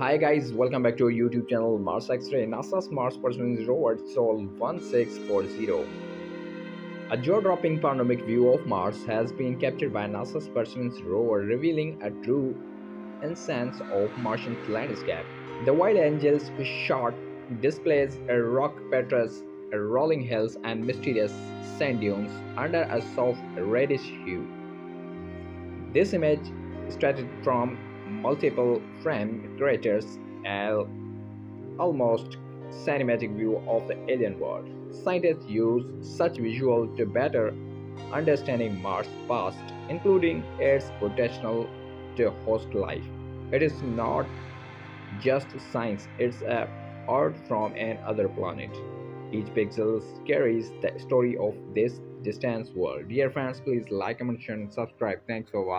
Hi guys, welcome back to our YouTube channel Mars X-Ray. NASA's Mars Perseverance Rover Sol 1640. A jaw-dropping panoramic view of Mars has been captured by NASA's Perseverance Rover, revealing a true essence of Martian landscape. The wide angle shot displays a rock patterns, rolling hills, and mysterious sand dunes under a soft reddish hue. This image, extracted from multiple frame craters, almost cinematic view of the alien world. Scientists use such visuals to better understanding Mars' past, including its potential to host life. It is not just science, it's an art from another planet. Each pixel carries the story of this distant world. Dear friends, please like, comment, share, and subscribe. Thanks for watching.